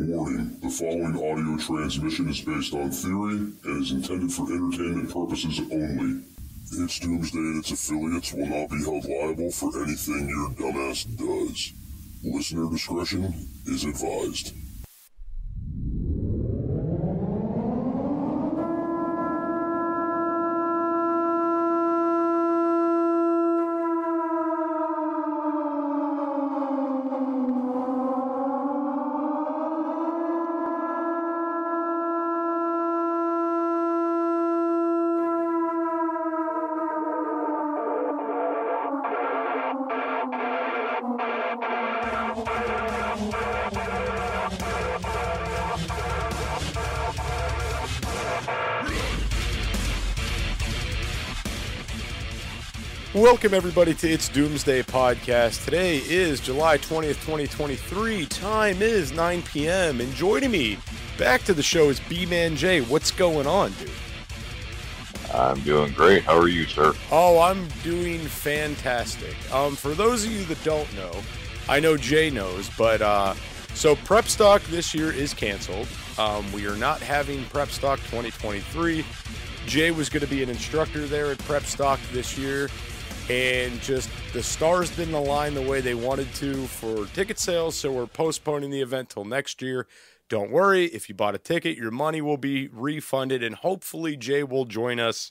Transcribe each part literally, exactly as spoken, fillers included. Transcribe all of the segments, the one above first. Warning, the following audio transmission is based on theory and is intended for entertainment purposes only. It's Doomsday and its affiliates will not be held liable for anything your dumbass does. Listener discretion is advised. Welcome, everybody, to It's Doomsday Podcast. Today is July twentieth, twenty twenty-three. Time is nine p m and joining me back to the show is B-Man Jay. What's going on, dude? I'm doing great. How are you, sir? Oh, I'm doing fantastic. Um, for those of you that don't know, I know Jay knows, but uh, so PrepStock this year is canceled. Um, we are not having PrepStock twenty twenty-three. Jay was going to be an instructor there at PrepStock this year. And just the stars didn't align the way they wanted to for ticket sales, so we're postponing the event till next year. Don't worry, if you bought a ticket, your money will be refunded, and hopefully Jay will join us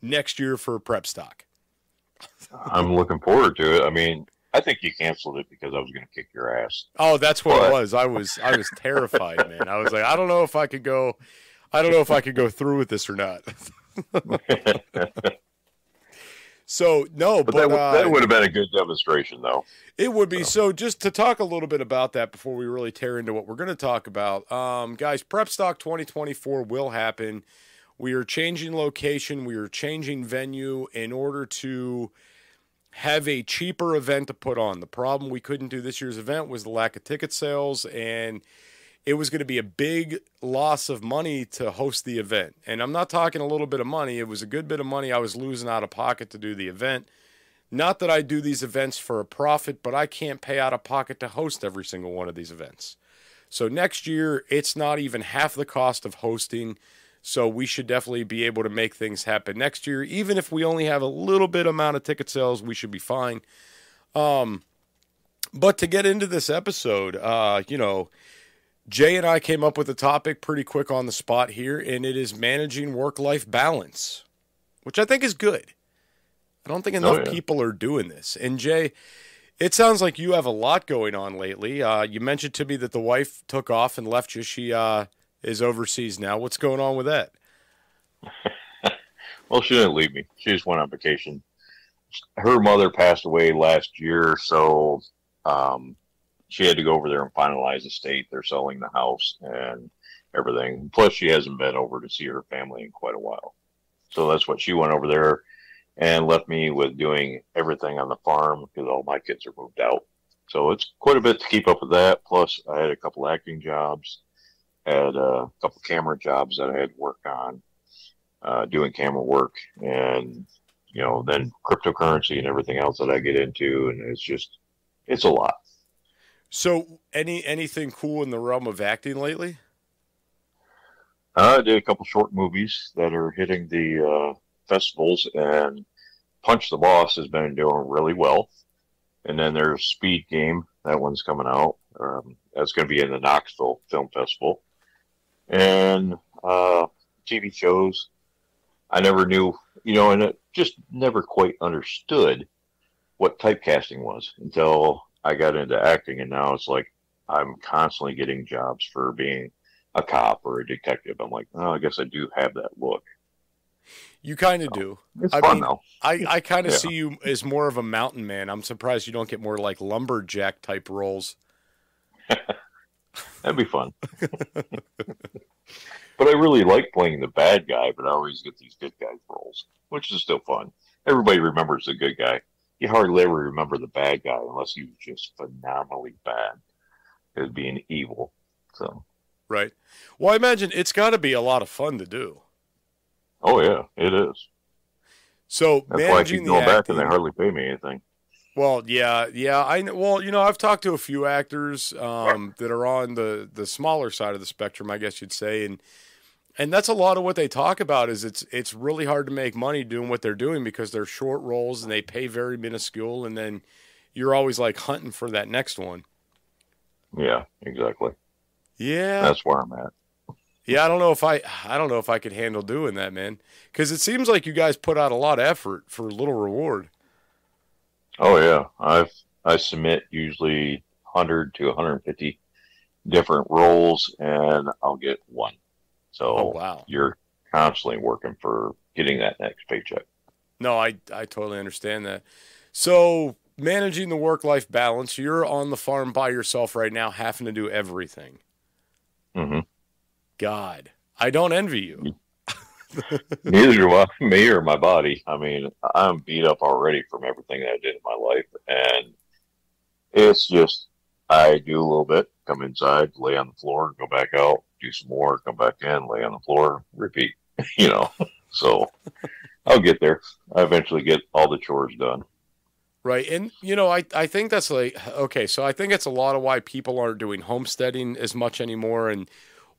next year for PrepStock. I'm looking forward to it. I mean, I think you canceled it because I was going to kick your ass. Oh, that's what but... it was. I was I was terrified, man. I was like, I don't know if I could go. I don't know if I could go through with this or not. So, no, but, but that, uh, that would have been a good demonstration, though. It would be. So. so just to talk a little bit about that before we really tear into what we're going to talk about, um, guys, PrepStock twenty twenty-four will happen. We are changing location. We are changing venue in order to have a cheaper event to put on. The problem we couldn't do this year's event was the lack of ticket sales, and it was going to be a big loss of money to host the event. And I'm not talking a little bit of money. It was a good bit of money I was losing out of pocket to do the event. Not that I do these events for a profit, but I can't pay out of pocket to host every single one of these events. So next year, it's not even half the cost of hosting. So we should definitely be able to make things happen next year. Even if we only have a little bit amount of ticket sales, we should be fine. Um, but to get into this episode, uh, you know, Jay and I came up with a topic pretty quick on the spot here, and it is managing work-life balance, which I think is good. I don't think enough oh, yeah. people are doing this. And Jay, it sounds like you have a lot going on lately. Uh, you mentioned to me that the wife took off and left you. She uh, is overseas now. What's going on with that? Well, she didn't leave me. She just went on vacation. Her mother passed away last year, so um, – she had to go over there and finalize the estate. They're selling the house and everything. Plus, she hasn't been over to see her family in quite a while. So that's what she went over there and left me with doing everything on the farm because all my kids are moved out. So it's quite a bit to keep up with that. Plus, I had a couple acting jobs, had a couple camera jobs that I had to work on, uh, doing camera work, and you know, then cryptocurrency and everything else that I get into. And it's just, it's a lot. So, any anything cool in the realm of acting lately? Uh, I did a couple short movies that are hitting the uh, festivals, and Punch the Boss has been doing really well. And then there's Speed Game. That one's coming out. Um, that's going to be in the Knoxville Film Festival. And uh, T V shows. I never knew, you know, and it just never quite understood what typecasting was until I got into acting, and now it's like I'm constantly getting jobs for being a cop or a detective. I'm like, oh, I guess I do have that look. You kind of so, do. It's I fun, mean, though. I, I kind of yeah. see you as more of a mountain man. I'm surprised you don't get more like lumberjack type roles. That'd be fun. But I really like playing the bad guy, but I always get these good guy roles, which is still fun. Everybody remembers the good guy. You hardly ever remember the bad guy unless he was just phenomenally bad. It was being evil. So, right. Well, I imagine it's got to be a lot of fun to do. Oh, yeah, it is. So, that's managing why I keep going back and they hardly pay me anything. Well, yeah, yeah. I well, you know, I've talked to a few actors um, that are on the the smaller side of the spectrum, I guess you'd say, and and that's a lot of what they talk about. Is it's it's really hard to make money doing what they're doing because they're short roles and they pay very minuscule, and then you're always like hunting for that next one. Yeah, exactly. Yeah, that's where I'm at. Yeah, I don't know if I I don't know if I could handle doing that, man, because it seems like you guys put out a lot of effort for little reward. Oh yeah, I've I submit usually one hundred to one hundred fifty different roles, and I'll get one. So oh, wow. You're constantly working for getting that next paycheck. No, I I totally understand that. So managing the work-life balance, you're on the farm by yourself right now, having to do everything. Mm-hmm. God, I don't envy you. Neither my, me or my body. I mean, I'm beat up already from everything that I did in my life, and it's just I do a little bit, come inside, lay on the floor, go back out, do some more, come back in, lay on the floor, repeat. You know, so I'll get there. I eventually get all the chores done. Right, and you know, I I think that's like okay. So I think it's a lot of why people aren't doing homesteading as much anymore, and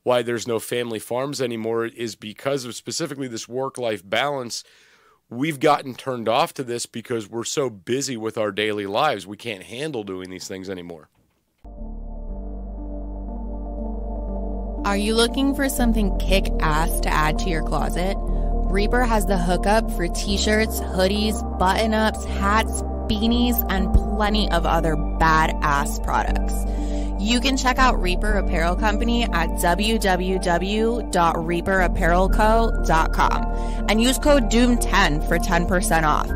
why there's no family farms anymore is because of specifically this work-life balance. We've gotten turned off to this because we're so busy with our daily lives. We can't handle doing these things anymore. Are you looking for something kick-ass to add to your closet? Reaper has the hookup for t-shirts, hoodies, button-ups, hats, beanies, and plenty of other badass products. You can check out Reaper Apparel Company at w w w dot reaper apparel co dot com and use code doom ten for ten percent off.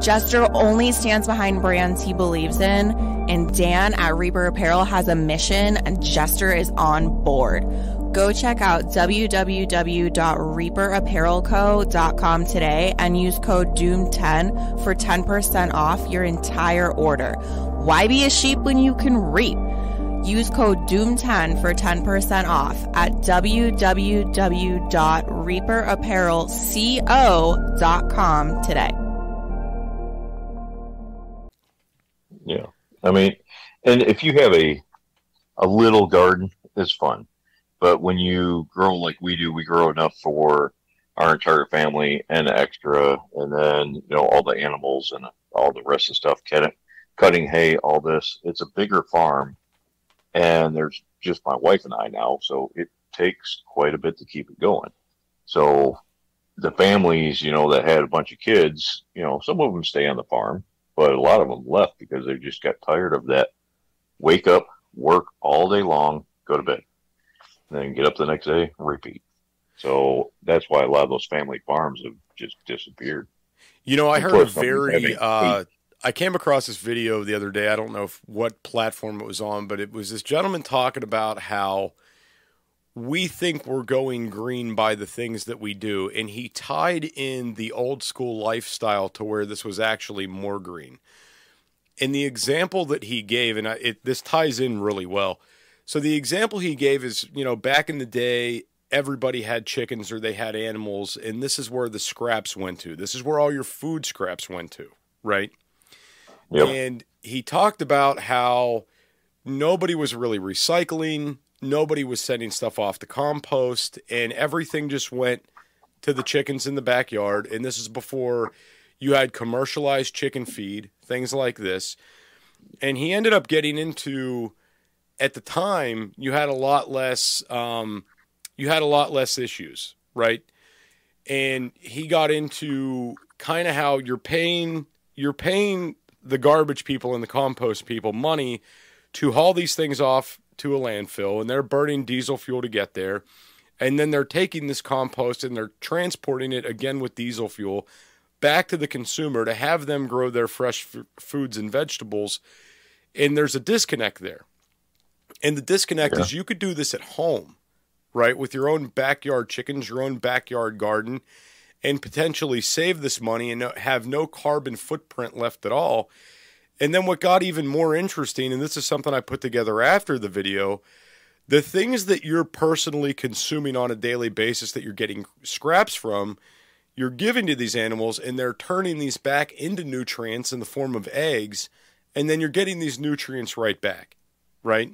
Jester only stands behind brands he believes in, and Dan at Reaper Apparel has a mission, and Jester is on board. Go check out w w w dot reaper apparel co dot com today and use code doom ten for ten percent off your entire order. Why be a sheep when you can reap? Use code doom ten for ten percent off at w w w dot reaper apparel co dot com today. Yeah. I mean, and if you have a a little garden, it's fun. But when you grow like we do, we grow enough for our entire family and extra, and then, you know, all the animals and all the rest of the stuff, cutting hay, all this. It's a bigger farm. And there's just my wife and I now, so it takes quite a bit to keep it going. So the families, you know, that had a bunch of kids, you know, some of them stay on the farm, but a lot of them left because they just got tired of that. Wake up, work all day long, go to bed, then get up the next day, repeat. So that's why a lot of those family farms have just disappeared. You know, I heard a very... uh I came across this video the other day. I don't know if, what platform it was on, but it was this gentleman talking about how we think we're going green by the things that we do. And he tied in the old school lifestyle to where this was actually more green. And the example that he gave, and I, it, this ties in really well. So the example he gave is, you know, back in the day, everybody had chickens or they had animals. And this is where the scraps went to. This is where all your food scraps went to, right? Yep. And he talked about how nobody was really recycling, nobody was sending stuff off to compost, and everything just went to the chickens in the backyard. And this is before you had commercialized chicken feed, things like this. And he ended up getting into, at the time, you had a lot less, um, you had a lot less issues, right? And he got into kind of how you're paying, you're paying the garbage people and the compost people money to haul these things off to a landfill, and they're burning diesel fuel to get there. And then they're taking this compost and they're transporting it again with diesel fuel back to the consumer to have them grow their fresh f foods and vegetables. And there's a disconnect there. And the disconnect yeah. is you could do this at home, right? With your own backyard chickens, your own backyard garden, and potentially save this money and have no carbon footprint left at all. And then what got even more interesting, and this is something I put together after the video, the things that you're personally consuming on a daily basis that you're getting scraps from, you're giving to these animals, and they're turning these back into nutrients in the form of eggs and then you're getting these nutrients right back, right?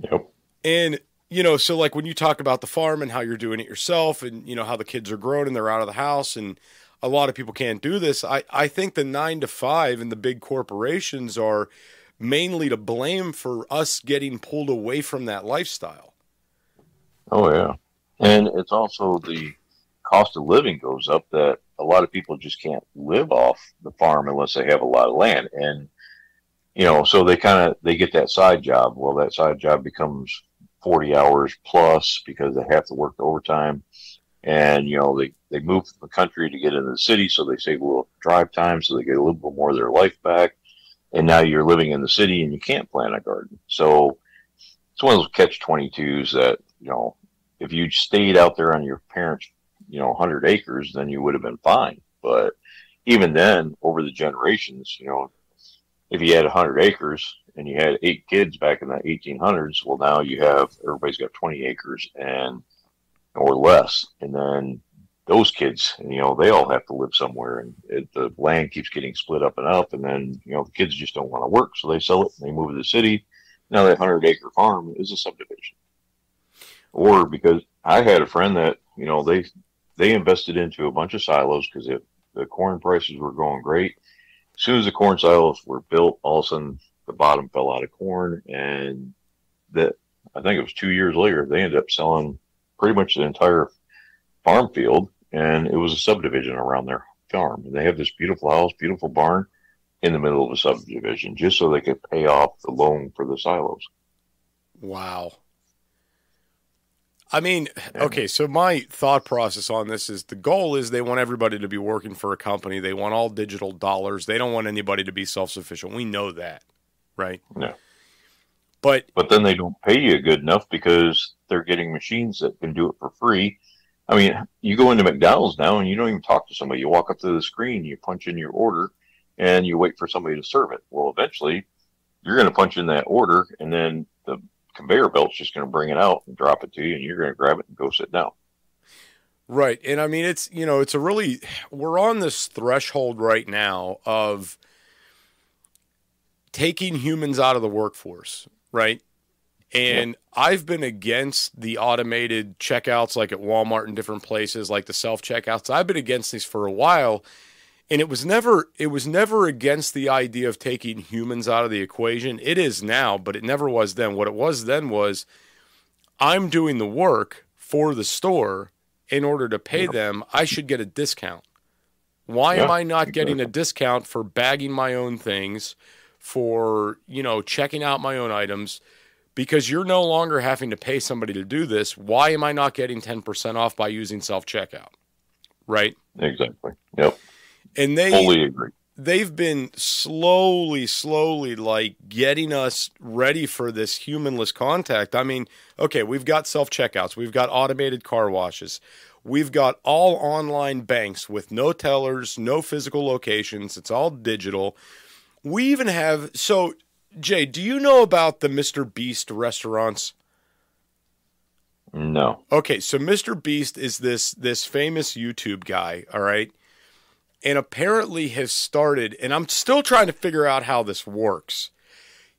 Yep. And, you know, so like when you talk about the farm and how you're doing it yourself and, you know, how the kids are grown and they're out of the house and a lot of people can't do this, I, I think the nine to five and the big corporations are mainly to blame for us getting pulled away from that lifestyle. Oh, yeah. And it's also the cost of living goes up that a lot of people just can't live off the farm unless they have a lot of land. And, you know, so they kind of, they get that side job. Well, that side job becomes forty hours plus because they have to work the overtime. And, you know, they, they move from the country to get into the city, so they save a little drive time, so they get a little bit more of their life back. And now you're living in the city and you can't plant a garden. So it's one of those catch twenty-twos that, you know, if you'd stayed out there on your parents' you know, one hundred acres, then you would have been fine. But even then, over the generations, you know, if you had one hundred acres and you had eight kids back in the eighteen hundreds, well, now you have, everybody's got twenty acres and or less. And then those kids, you know, they all have to live somewhere, and it, the land keeps getting split up and up. And then, you know, the kids just don't want to work, so they sell it and they move to the city. Now that one hundred acre farm is a subdivision. Or because I had a friend that, you know, they, they invested into a bunch of silos because the corn prices were going great. As soon as the corn silos were built, all of a sudden the bottom fell out of corn. And that, I think it was two years later, they ended up selling pretty much the entire farm field. And it was a subdivision around their farm. And they have this beautiful house, beautiful barn in the middle of a subdivision just so they could pay off the loan for the silos. Wow. I mean, okay, so my thought process on this is the goal is they want everybody to be working for a company. They want all digital dollars. They don't want anybody to be self-sufficient. We know that, right? No. But but then they don't pay you good enough because they're getting machines that can do it for free. I mean, you go into McDonald's now and you don't even talk to somebody. You walk up to the screen, you punch in your order, and you wait for somebody to serve it. Well, eventually, you're going to punch in that order, and then the conveyor belt's just going to bring it out and drop it to you, and you're going to grab it and go sit down. Right. And I mean, it's, you know, it's a really, we're on this threshold right now of taking humans out of the workforce. Right. And yeah. I've been against the automated checkouts, like at Walmart and different places, like the self checkouts. I've been against these for a while, and it was never, it was never against the idea of taking humans out of the equation. It is now, but it never was then. What it was then was I'm doing the work for the store in order to pay them. I should get a discount. Why yeah, am I not getting a discount for bagging my own things, for, you know, checking out my own items? Because you're no longer having to pay somebody to do this. Why am I not getting ten percent off by using self-checkout? Right? Exactly. Yep. And they, fully agree. They've been slowly, slowly, like, getting us ready for this humanless contact. I mean, okay, we've got self-checkouts. We've got automated car washes. We've got all online banks with no tellers, no physical locations. It's all digital. We even have – so, Jay, do you know about the Mister Beast restaurants? No. Okay, so Mister Beast is this this famous YouTube guy, all right? And apparently has started, and I'm still trying to figure out how this works.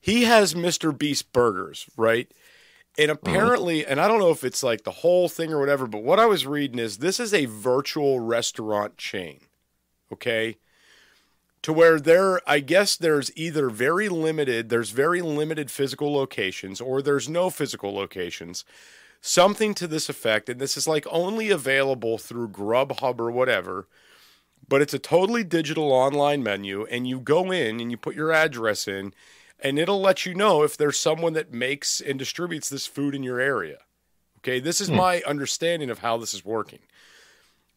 He has Mister Beast Burgers, right? And apparently, and I don't know if it's like the whole thing or whatever, but what I was reading is this is a virtual restaurant chain, okay? To where there, I guess there's either very limited, there's very limited physical locations, or there's no physical locations, something to this effect. And this is like only available through Grubhub or whatever. But it's a totally digital online menu, and you go in and you put your address in, and it'll let you know if there's someone that makes and distributes this food in your area. Okay, this is my understanding of how this is working.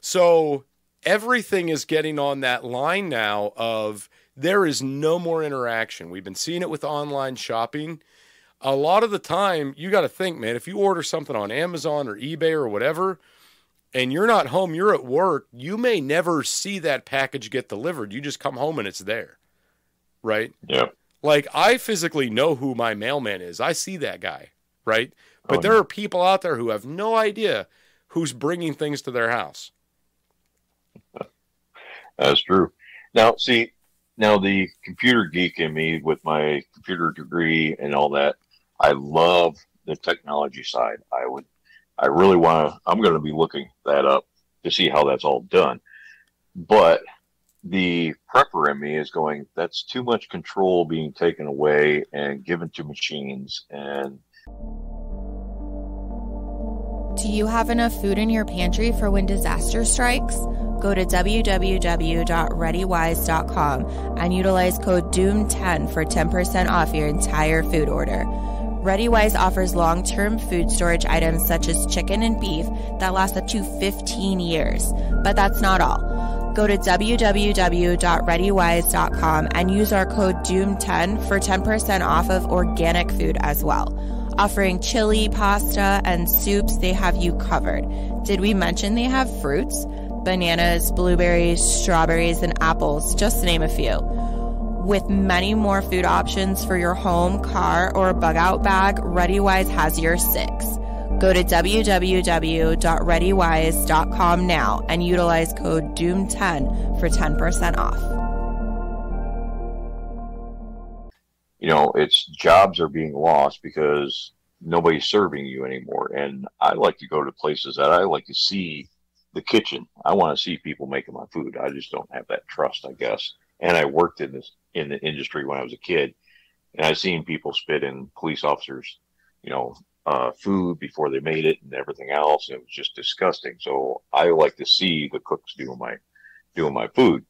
So everything is getting on that line now of there is no more interaction. We've been seeing it with online shopping. A lot of the time, you got to think, man, if you order something on Amazon or eBay or whatever, and you're not home, you're at work, you may never see that package get delivered. You just come home and it's there, right? Yeah. Like, I physically know who my mailman is. I see that guy, right? But oh, there yeah. are people out there who have no idea who's bringing things to their house. That's true. Now, see, Now, the computer geek in me, with my computer degree and all that, I love the technology side. I would, I really want to, I'm going to be looking that up to see how that's all done. But the prepper in me is going, that's too much control being taken away and given to machines. And do you have enough food in your pantry for when disaster strikes? Go to w w w dot ready wise dot com and utilize code doom ten for ten percent off your entire food order. ReadyWise offers long-term food storage items such as chicken and beef that last up to fifteen years. But that's not all. Go to w w w dot ready wise dot com and use our code doom ten for ten percent off of organic food as well. Offering chili, pasta, and soups, they have you covered. Did we mention they have fruits? Bananas, blueberries, strawberries, and apples, just to name a few. With many more food options for your home, car, or bug-out bag, ReadyWise has your six. Go to w w w dot ready wise dot com now and utilize code doom ten for ten percent off. You know, it's jobs are being lost because nobody's serving you anymore. And I like to go to places that I like to see the kitchen. I want to see people making my food. I just don't have that trust, I guess. And I worked in this in the industry when I was a kid, and I've seen people spit in police officers, you know, uh, food before they made it and everything else. And it was just disgusting. So I like to see the cooks doing my doing my food.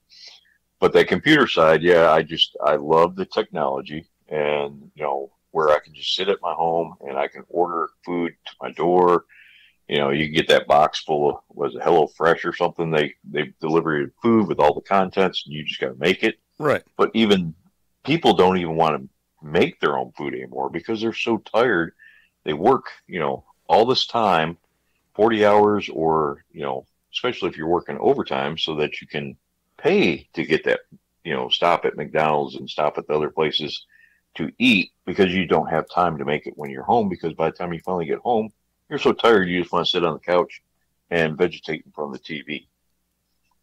But that computer side, yeah, I just I love the technology, and you know, where I can just sit at my home and I can order food to my door. You know, you can get that box full of, was it HelloFresh or something? They they deliver your food with all the contents, and you just got to make it. Right. But even people don't even want to make their own food anymore because they're so tired. They work, you know, all this time, forty hours, or, you know, especially if you're working overtime so that you can pay to get that, you know, stop at McDonald's and stop at the other places to eat because you don't have time to make it when you're home, because by the time you finally get home, you're so tired, you just want to sit on the couch and vegetate in front of the T V.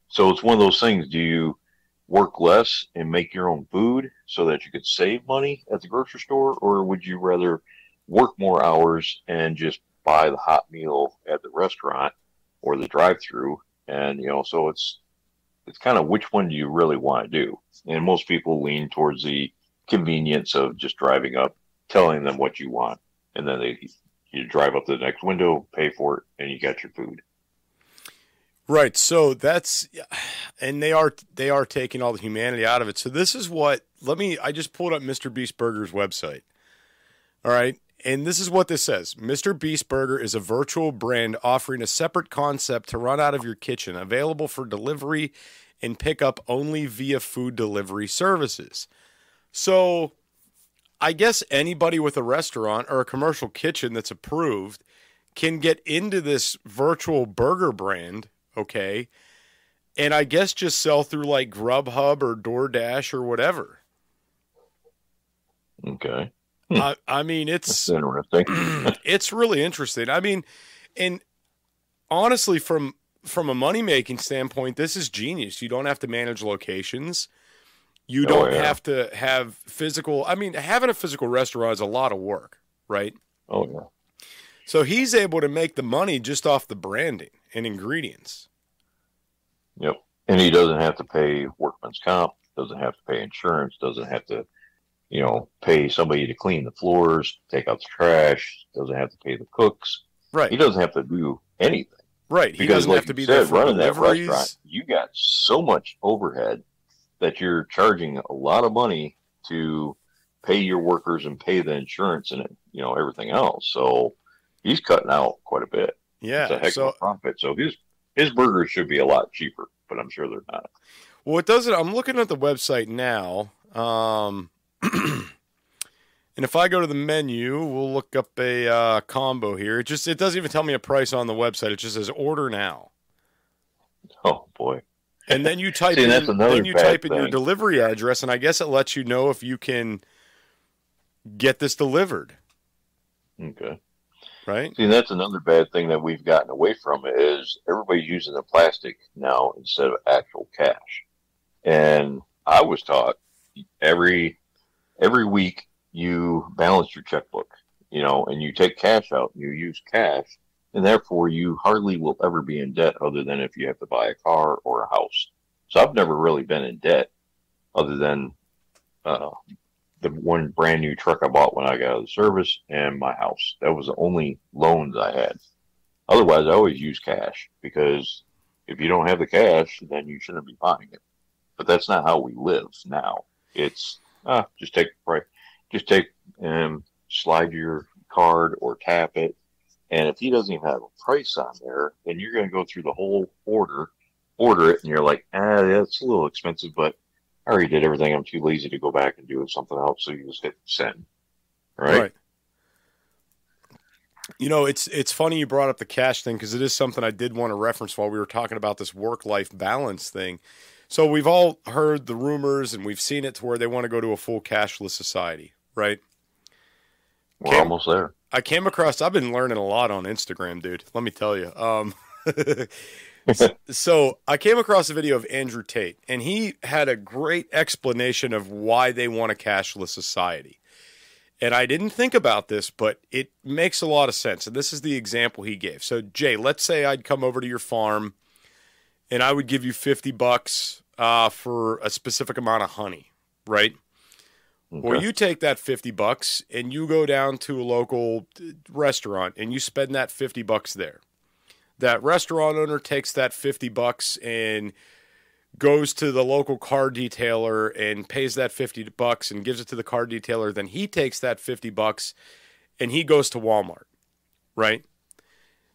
So it's one of those things. Do you work less and make your own food so that you could save money at the grocery store? Or would you rather work more hours and just buy the hot meal at the restaurant or the drive-thru? And, you know, so it's, it's kind of which one do you really want to do? And most people lean towards the convenience of just driving up, telling them what you want, and then they you drive up to the next window, pay for it, and you got your food. Right. So that's, and they are, they are taking all the humanity out of it. So this is what, let me, I just pulled up Mister Beast Burger's website. All right. And this is what this says. Mister Beast Burger is a virtual brand offering a separate concept to run out of your kitchen, available for delivery and pickup only via food delivery services. So I guess anybody with a restaurant or a commercial kitchen that's approved can get into this virtual burger brand, okay? And I guess just sell through like Grubhub or DoorDash or whatever. Okay. Hmm. I, I mean, it's that's interesting. It's really interesting. I mean, and honestly, from from a money-making standpoint, this is genius. You don't have to manage locations. You don't oh, yeah. have to have physical. I mean, having a physical restaurant is a lot of work, right? Oh, yeah. So he's able to make the money just off the branding and ingredients. Yep. And he doesn't have to pay workman's comp, doesn't have to pay insurance, doesn't have to, you know, pay somebody to clean the floors, take out the trash, doesn't have to pay the cooks. Right. He doesn't have to do anything. Right. He because, doesn't like have to be there running deliveries. That restaurant. You got so much overhead that you're charging a lot of money to pay your workers and pay the insurance and, you know, everything else. So he's cutting out quite a bit. Yeah. It's a heck so, of a profit. So his, his burgers should be a lot cheaper, but I'm sure they're not. Well, it doesn't. I'm looking at the website now. Um, and if I go to the menu, we'll look up a uh, combo here. It just, it doesn't even tell me a price on the website. It just says order now. Oh boy. And then you type See, in, then you type in thing. your delivery address, and I guess it lets you know if you can get this delivered. Okay. Right? See, that's another bad thing that we've gotten away from is everybody's using the plastic now instead of actual cash. And I was taught every every week you balance your checkbook, you know, and you take cash out and you use cash, and therefore you hardly will ever be in debt other than if you have to buy a car or a house. So I've never really been in debt other than uh, the one brand new truck I bought when I got out of the service and my house. That was the only loans I had. Otherwise, I always use cash, because if you don't have the cash, then you shouldn't be buying it. But that's not how we live now. It's uh, just take right, just take and slide your card or tap it. And if he doesn't even have a price on there, then you're going to go through the whole order, order it, and you're like, ah, that's a little expensive, but I already did everything. I'm too lazy to go back and do something else. So you just hit send, right? Right. You know, it's it's funny you brought up the cash thing, because it is something I did want to reference while we were talking about this work-life balance thing. So we've all heard the rumors, and we've seen it to where they want to go to a full cashless society, right? We're came, almost there. I came across, I've been learning a lot on Instagram, dude. Let me tell you. Um, so I came across a video of Andrew Tate, and he had a great explanation of why they want a cashless society. And I didn't think about this, but it makes a lot of sense. And this is the example he gave. So, Jay, let's say I'd come over to your farm, and I would give you fifty bucks uh, for a specific amount of honey, right? Okay. Well, you take that fifty bucks, and you go down to a local restaurant, and you spend that fifty bucks there. That restaurant owner takes that fifty bucks and goes to the local car detailer and pays that fifty bucks and gives it to the car detailer. Then he takes that fifty bucks and he goes to Walmart, right?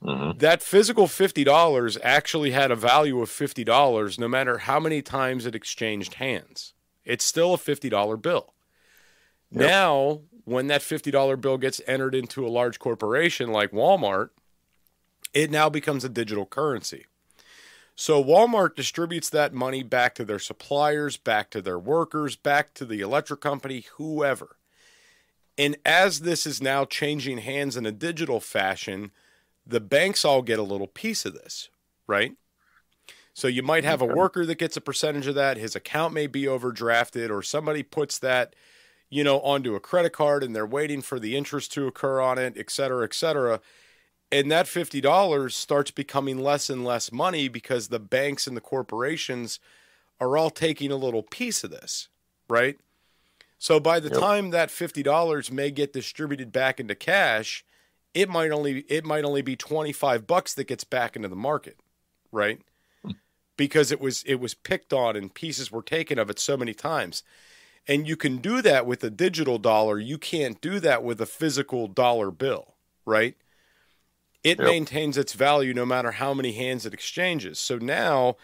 Mm-hmm. That physical fifty dollars actually had a value of fifty dollars no matter how many times it exchanged hands. It's still a fifty dollar bill. Yep. Now, when that fifty dollar bill gets entered into a large corporation like Walmart, it now becomes a digital currency. So Walmart distributes that money back to their suppliers, back to their workers, back to the electric company, whoever. And as this is now changing hands in a digital fashion, the banks all get a little piece of this, right? So you might have a worker that gets a percentage of that. His account may be overdrafted, or somebody puts that, you know, onto a credit card and they're waiting for the interest to occur on it, et cetera, et cetera. And that fifty dollars starts becoming less and less money because the banks and the corporations are all taking a little piece of this, right? So by the yep. time that fifty dollars may get distributed back into cash, it might only it might only be twenty-five bucks that gets back into the market, right? Because it was it was picked on and pieces were taken of it so many times. And you can do that with a digital dollar. You can't do that with a physical dollar bill, right? It yep. maintains its value no matter how many hands it exchanges. So now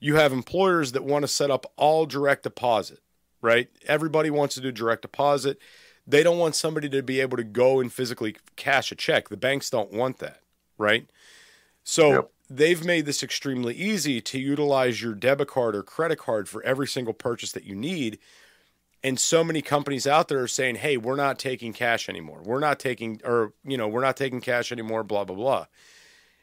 you have employers that want to set up all direct deposit, right? Everybody wants to do direct deposit. They don't want somebody to be able to go and physically cash a check. The banks don't want that, right? So yep. they've made this extremely easy to utilize your debit card or credit card for every single purchase that you need. And so many companies out there are saying, hey, we're not taking cash anymore. We're not taking, or, you know, we're not taking cash anymore, blah, blah, blah.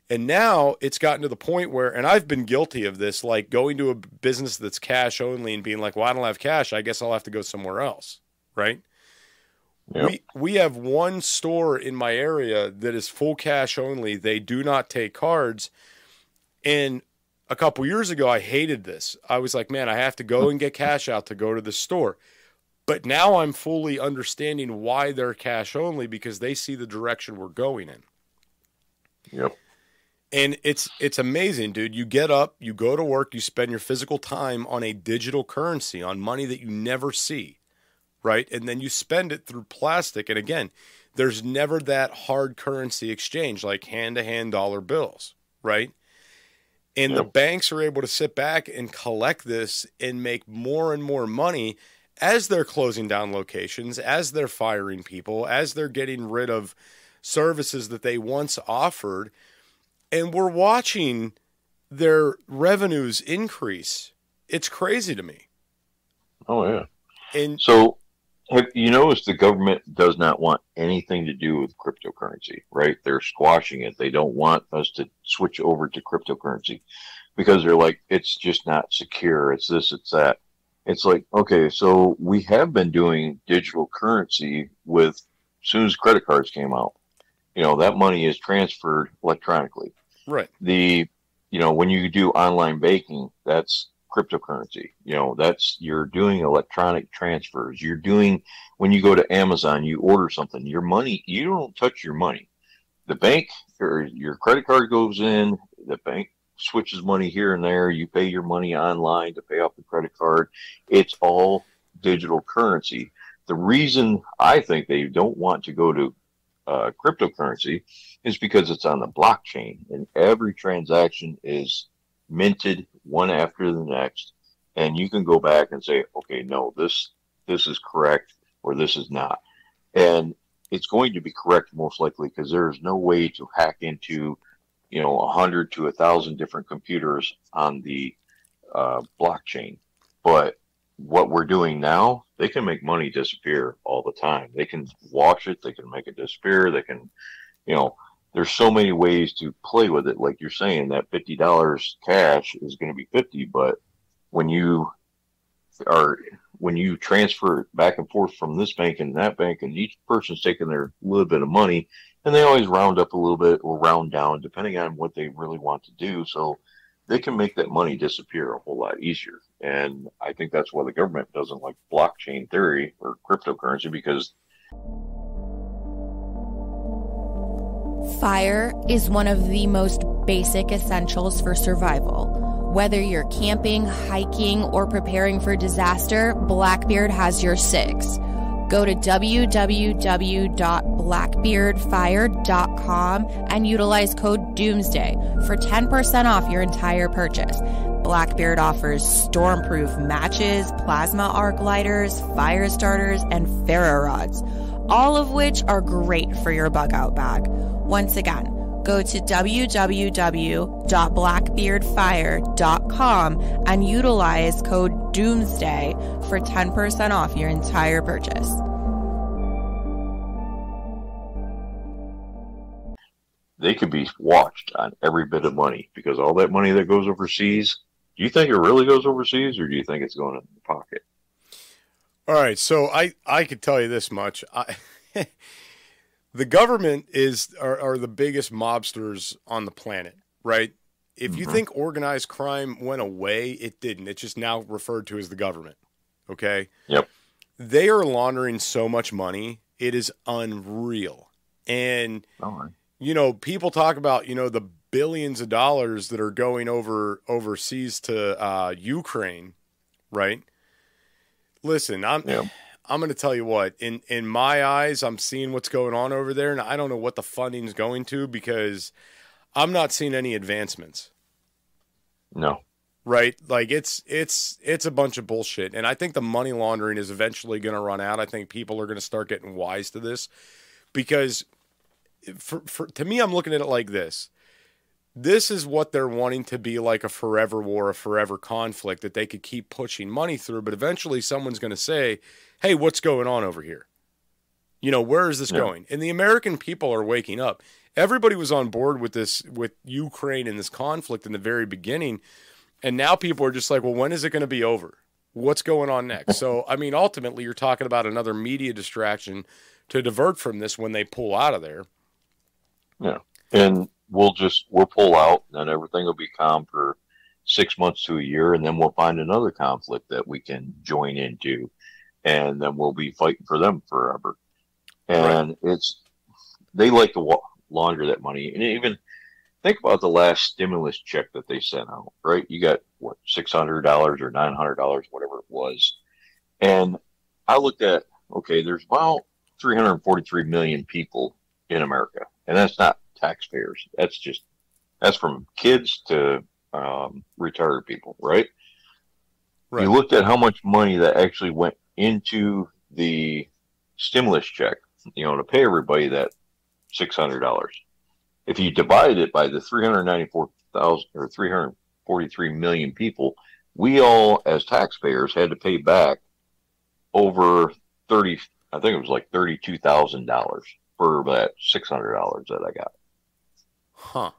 And now it's gotten to the point where, and I've been guilty of this, like going to a business that's cash only and being like, well, I don't have cash. I guess I'll have to go somewhere else, right? Yep. We, we have one store in my area that is full cash only. They do not take cards. And a couple years ago, I hated this. I was like, man, I have to go and get cash out to go to the store. But now I'm fully understanding why they're cash only, because they see the direction we're going in. Yep. And it's it's amazing, dude. You get up, you go to work, you spend your physical time on a digital currency, on money that you never see, right? And then you spend it through plastic. And again, there's never that hard currency exchange like hand-to-hand dollar bills, right? And yep. the banks are able to sit back and collect this and make more and more money as they're closing down locations, as they're firing people, as they're getting rid of services that they once offered. And we're watching their revenues increase. It's crazy to me. Oh, yeah. And so you notice the government does not want anything to do with cryptocurrency, right? They're squashing it. They don't want us to switch over to cryptocurrency because they're like, it's just not secure. It's this, it's that. it's like, okay, so we have been doing digital currency with, as soon as credit cards came out, you know, that money is transferred electronically. Right. The, you know, when you do online banking, that's cryptocurrency. You know, that's, you're doing electronic transfers. You're doing, when you go to Amazon, you order something, your money, you don't touch your money. The bank, or your credit card goes in, the bank switches money here and there. You pay your money online to pay off the credit card. It's all digital currency. The reason I think they don't want to go to uh, cryptocurrency is because it's on the blockchain, and every transaction is minted one after the next, and you can go back and say, okay, no, this this is correct or this is not. And it's going to be correct most likely, because there's no way to hack into, you know, a hundred to a thousand different computers on the uh, blockchain. But what we're doing now, they can make money disappear all the time. They can wash it. They can make it disappear. They can, you know, there's so many ways to play with it. Like you're saying, that fifty dollars cash is going to be fifty, but when you are, when you transfer it back and forth from this bank and that bank, and each person's taking their little bit of money, and they always round up a little bit or round down, depending on what they really want to do. So they can make that money disappear a whole lot easier. And I think that's why the government doesn't like blockchain theory or cryptocurrency, because... Fire is one of the most basic essentials for survival. Whether you're camping, hiking, or preparing for disaster, Blackbeard has your six. Go to w w w dot blackbeard fire dot com and utilize code Doomsday for ten percent off your entire purchase. Blackbeard offers stormproof matches, plasma arc lighters, fire starters, and ferro rods, all of which are great for your bug out bag. Once again, go to w w w dot blackbeard fire dot com and utilize code Doomsday for ten percent off your entire purchase. They could be watched on every bit of money, because all that money that goes overseas, do you think it really goes overseas, or do you think it's going in the pocket? All right, so I, I could tell you this much. I... The government is are, are the biggest mobsters on the planet, right? If you mm-hmm. think organized crime went away, it didn't. It's just now referred to as the government, okay? Yep. They are laundering so much money. It is unreal. And, oh, you know, people talk about, you know, the billions of dollars that are going over overseas to uh, Ukraine, right? Listen, I'm... Yep. I'm going to tell you what, in, in my eyes, I'm seeing what's going on over there, and I don't know what the funding's going to, because I'm not seeing any advancements. No. Right? Like, it's, it's, it's a bunch of bullshit. And I think the money laundering is eventually going to run out. I think people are going to start getting wise to this, because for, for, to me, I'm looking at it like this. This is what they're wanting to be, like a forever war, a forever conflict that they could keep pushing money through. But eventually someone's going to say, hey, what's going on over here? You know, where is this yeah. going? And the American people are waking up. Everybody was on board with this, with Ukraine and this conflict in the very beginning. And now people are just like, well, when is it going to be over? What's going on next? So, I mean, ultimately you're talking about another media distraction to divert from this when they pull out of there. Yeah. And we'll just, we'll pull out, and everything will be calm for six months to a year, and then we'll find another conflict that we can join into, and then we'll be fighting for them forever. And right. it's, they like to wa launder that money. And even think about the last stimulus check that they sent out, right? You got, what, six hundred dollars or nine hundred dollars, whatever it was. And I looked at, okay, there's about three hundred forty-three million people in America, and that's not taxpayers. That's just, that's from kids to um, retired people, right? Right? You looked at how much money that actually went into the stimulus check, you know, to pay everybody that six hundred dollars. If you divide it by the three hundred ninety-four thousand or three hundred forty-three million people, we all as taxpayers had to pay back over thirty, I think it was like thirty-two thousand dollars for that six hundred dollars that I got. Huh.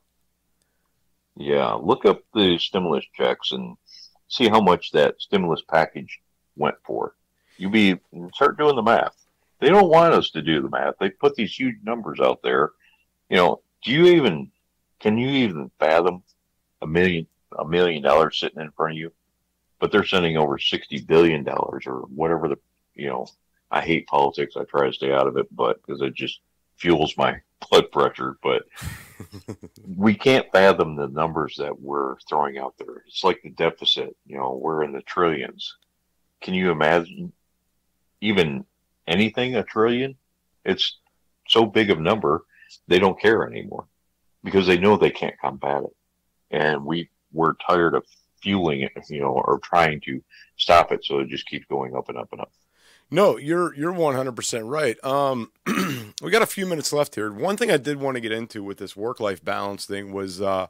Yeah, look up the stimulus checks and see how much that stimulus package went for. You be start doing the math. They don't want us to do the math. They put these huge numbers out there. You know, do you even, can you even fathom a million, a million dollars sitting in front of you? But they're sending over sixty billion dollars or whatever the, you know, I hate politics. I try to stay out of it, but because it just fuels my blood pressure. But we can't fathom the numbers that we're throwing out there. It's like the deficit. You know, we're in the trillions. Can you imagine even anything a trillion? It's so big of a number, they don't care anymore because they know they can't combat it. And we, we're tired of fueling it, you know, or trying to stop it. So it just keeps going up and up and up. No, you're you're one hundred percent right. Um, we got a few minutes left here. One thing I did want to get into with this work-life balance thing was uh,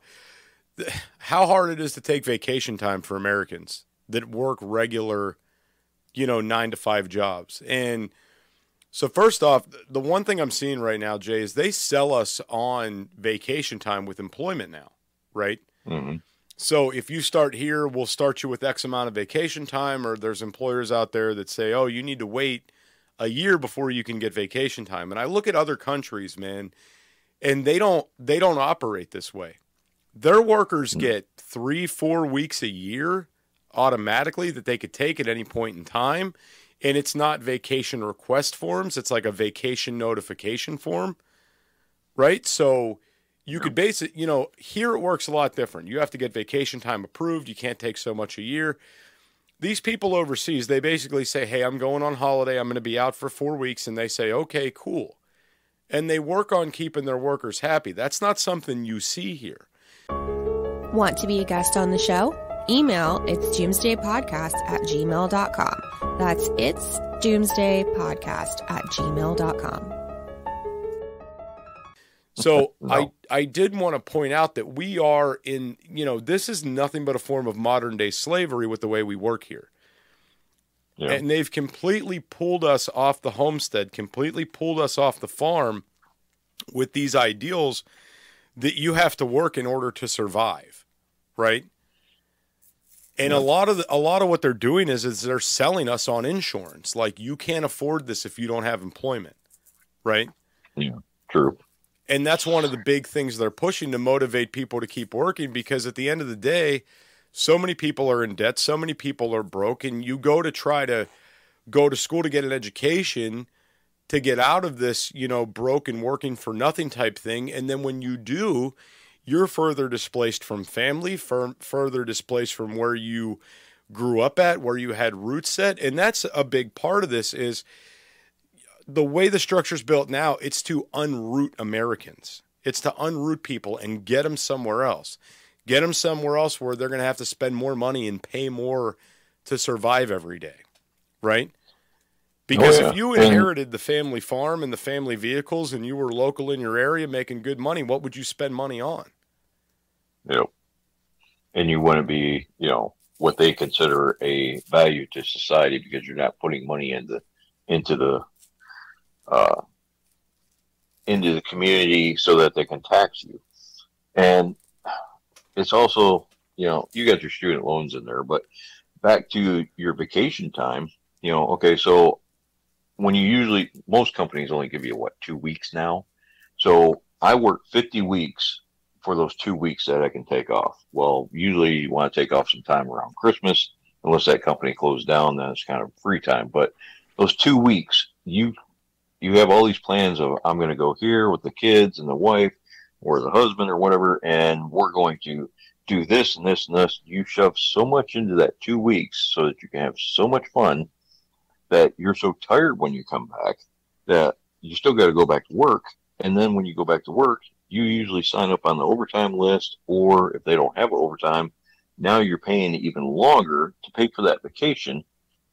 th- how hard it is to take vacation time for Americans that work regular, you know, nine to five jobs. And so first off, the one thing I'm seeing right now, Jay, is they sell us on vacation time with employment now, right? Mm-hmm. So if you start here, we'll start you with X amount of vacation time, or there's employers out there that say, oh, you need to wait a year before you can get vacation time. And I look at other countries, man, and they don't, they don't operate this way. Their workers get three, four weeks a year automatically that they could take at any point in time. And it's not vacation request forms. It's like a vacation notification form, right? So you could base it, you know, here it works a lot different. You have to get vacation time approved. You can't take so much a year. These people overseas, they basically say, hey, I'm going on holiday. I'm going to be out for four weeks. And they say, okay, cool. And they work on keeping their workers happy. That's not something you see here. Want to be a guest on the show? Email it's doomsdaypodcast at gmail dot com. That's it's doomsdaypodcast at gmail dot com. So no. I, I did want to point out that we are in, you know, this is nothing but a form of modern day slavery with the way we work here. Yeah. And they've completely pulled us off the homestead, completely pulled us off the farm with these ideals that you have to work in order to survive. Right. And yeah. a lot of the, a lot of what they're doing is, is they're selling us on insurance. Like, you can't afford this if you don't have employment. Right. Yeah. True. And that's one of the big things they're pushing to motivate people to keep working, because at the end of the day, so many people are in debt. So many people are broke, and you go to try to go to school to get an education, to get out of this, you know, broke and working for nothing type thing. And then when you do, you're further displaced from family, fur- further displaced from where you grew up at, where you had roots set. And that's a big part of this is, the way the structure's built now, it's to unroot Americans. It's to unroot people and get them somewhere else. Get them somewhere else where they're going to have to spend more money and pay more to survive every day, right? Because oh, yeah. if you inherited the family farm and the family vehicles and you were local in your area making good money, what would you spend money on? Yep. And you want to be, you know, what they consider a value to society, because you're not putting money into, into the Uh, into the community so that they can tax you. And it's also, you know, you got your student loans in there, but back to your vacation time, you know, okay, so when you usually, most companies only give you, what, two weeks now? So I work fifty weeks for those two weeks that I can take off. Well, usually you want to take off some time around Christmas, unless that company closed down, then it's kind of free time. But those two weeks, you... You have all these plans of, I'm going to go here with the kids and the wife or the husband or whatever, and we're going to do this and this and this. You shove so much into that two weeks so that you can have so much fun that you're so tired when you come back that you still got to go back to work. And then when you go back to work, you usually sign up on the overtime list, or if they don't have overtime, now you're paying even longer to pay for that vacation.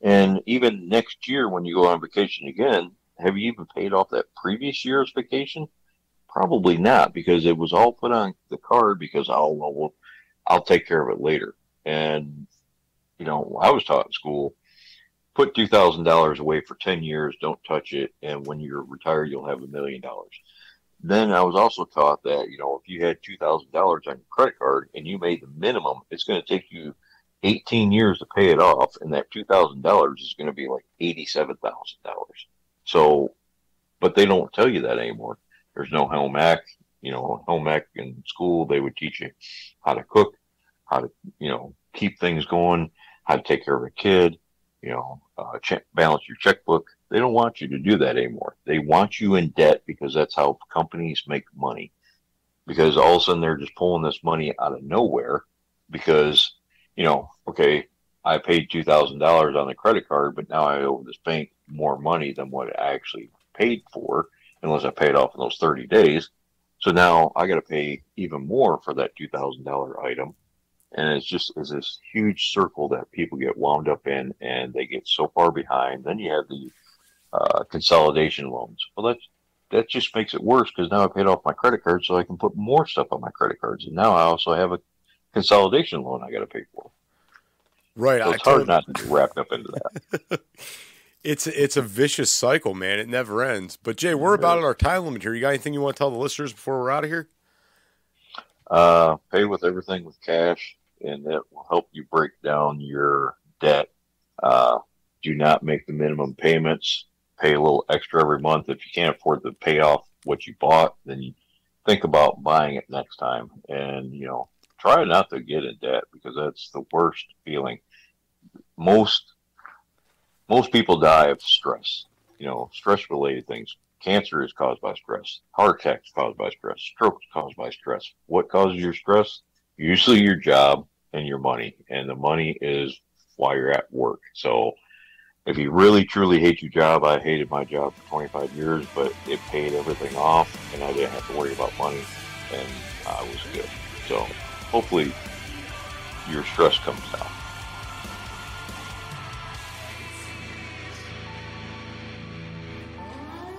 And even next year when you go on vacation again, have you even paid off that previous year's vacation? Probably not, because it was all put on the card because I'll, I'll, I'll take care of it later. And, you know, I was taught in school, put two thousand dollars away for ten years, don't touch it. And when you're retired, you'll have a million dollars. Then I was also taught that, you know, if you had two thousand dollars on your credit card and you made the minimum, it's going to take you eighteen years to pay it off, and that two thousand dollars is going to be like eighty-seven thousand dollars. So, but they don't tell you that anymore. There's no home ec. You know, home ec in school, they would teach you how to cook, how to, you know, keep things going, how to take care of a kid, you know, uh, check, balance your checkbook. They don't want you to do that anymore. They want you in debt because that's how companies make money. Because all of a sudden they're just pulling this money out of nowhere because, you know, okay, I paid two thousand dollars on the credit card, but now I owe this bank more money than what I actually paid for, unless I pay it off in those thirty days. So now I got to pay even more for that two thousand dollars item. And it's just is this huge circle that people get wound up in, and they get so far behind. Then you have the uh, consolidation loans. Well, that's, that just makes it worse because now I paid off my credit card, so I can put more stuff on my credit cards. And now I also have a consolidation loan I got to pay for. Right. So it's I hard not to get wrapped up into that. It's, it's a vicious cycle, man. It never ends. But, Jay, we're about at our time limit here. You got anything you want to tell the listeners before we're out of here? Uh, pay with everything with cash, and that will help you break down your debt. Uh, do not make the minimum payments. Pay a little extra every month. If you can't afford to pay off what you bought, then you think about buying it next time. And, you know, try not to get in debt because that's the worst feeling. Most, most people die of stress, you know, stress related things. Cancer is caused by stress. Heart attacks caused by stress. Strokes caused by stress. What causes your stress? Usually your job and your money. And the money is why you're at work. So if you really, truly hate your job, I hated my job for twenty-five years, but it paid everything off, and I didn't have to worry about money, and I was good. So hopefully your stress comes down.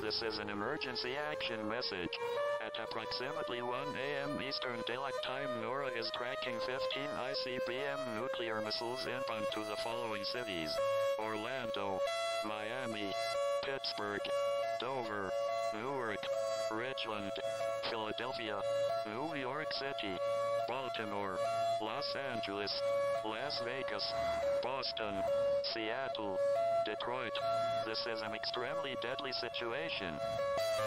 This is an emergency action message. At approximately one a.m. Eastern Daylight Time, NORAD is tracking fifteen I C B M nuclear missiles inbound to the following cities: Orlando, Miami, Pittsburgh, Dover, Newark, Richmond, Philadelphia, New York City, Baltimore, Los Angeles, Las Vegas, Boston, Seattle, Detroit. This is an extremely deadly situation.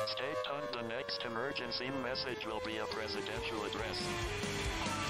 Stay tuned. The next emergency message will be a presidential address.